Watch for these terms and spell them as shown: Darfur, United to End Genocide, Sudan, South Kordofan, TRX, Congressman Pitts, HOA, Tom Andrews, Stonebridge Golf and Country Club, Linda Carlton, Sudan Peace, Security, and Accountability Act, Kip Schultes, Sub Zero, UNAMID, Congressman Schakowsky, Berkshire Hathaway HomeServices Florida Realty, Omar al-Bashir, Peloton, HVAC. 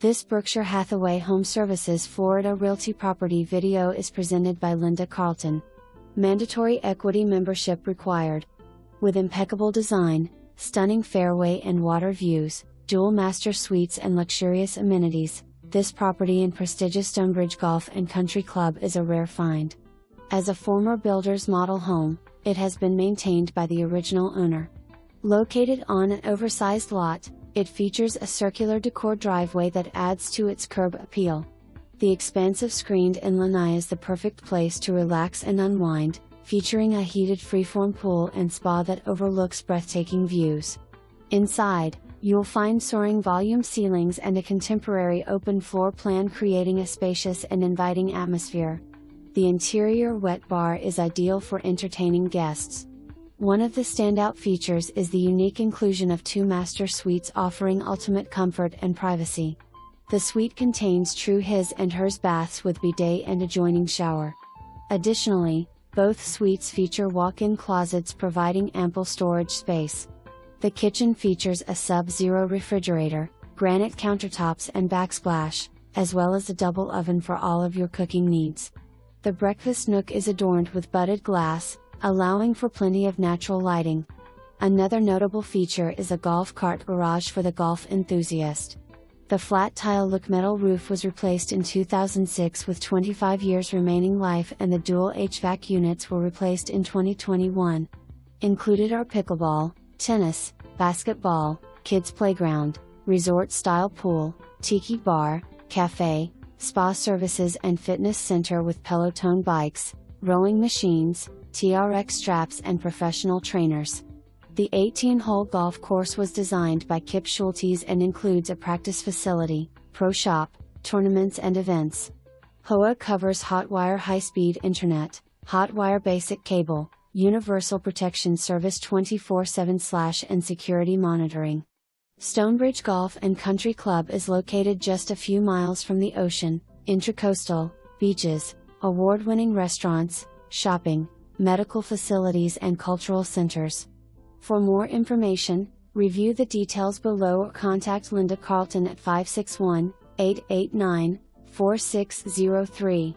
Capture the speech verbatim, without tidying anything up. This Berkshire Hathaway HomeServices Florida Realty property video is presented by Linda Carlton. Mandatory equity membership required. With impeccable design, stunning fairway and water views, dual master suites and luxurious amenities, this property in prestigious Stonebridge Golf and Country Club is a rare find. As a former builder's model home, it has been maintained by the original owner. Located on an oversized lot, it features a circular decor driveway that adds to its curb appeal. The expansive screened inland eye is the perfect place to relax and unwind, featuring a heated freeform pool and spa that overlooks breathtaking views. Inside, you'll find soaring volume ceilings and a contemporary open floor plan, creating a spacious and inviting atmosphere. The interior wet bar is ideal for entertaining guests. One of the standout features is the unique inclusion of two master suites, offering ultimate comfort and privacy. The suite contains true his and hers baths with bidet and adjoining shower. Additionally, both suites feature walk-in closets providing ample storage space. The kitchen features a Sub Zero refrigerator, granite countertops and backsplash, as well as a double oven for all of your cooking needs. The breakfast nook is adorned with budded glass, allowing for plenty of natural lighting. Another notable feature is a golf cart garage for the golf enthusiast. The flat tile look metal roof was replaced in two thousand six with twenty-five years remaining life, and the dual H V A C units were replaced in twenty twenty-one. Included are pickleball, tennis, basketball, kids playground, resort style pool, tiki bar, cafe, spa services and fitness center with Peloton bikes, rowing machines, T R X straps and professional trainers. The eighteen hole golf course was designed by Kip Schultes and includes a practice facility, pro shop, tournaments and events. H O A covers hotwire high-speed internet, hotwire basic cable, universal protection service twenty-four seven and security monitoring. Stonebridge Golf and Country Club is located just a few miles from the ocean, intracoastal, beaches, award-winning restaurants, shopping, medical facilities and cultural centers. For more information, review the details below or contact Linda Carlton at five six one, eight eight nine, four six zero three.